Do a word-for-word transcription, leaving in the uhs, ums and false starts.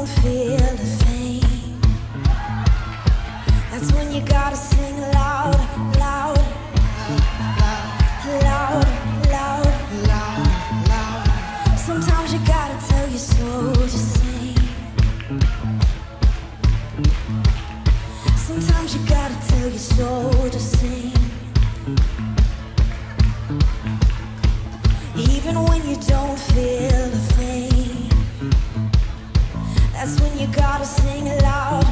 won't feel the same. That's when you gotta sing loud, loud, loud, loud, loud, loud, loud. Sometimes you gotta tell your soul to sing. Sometimes you gotta tell your soul to sing. Even when you don't feel a thing, that's when you gotta sing loud.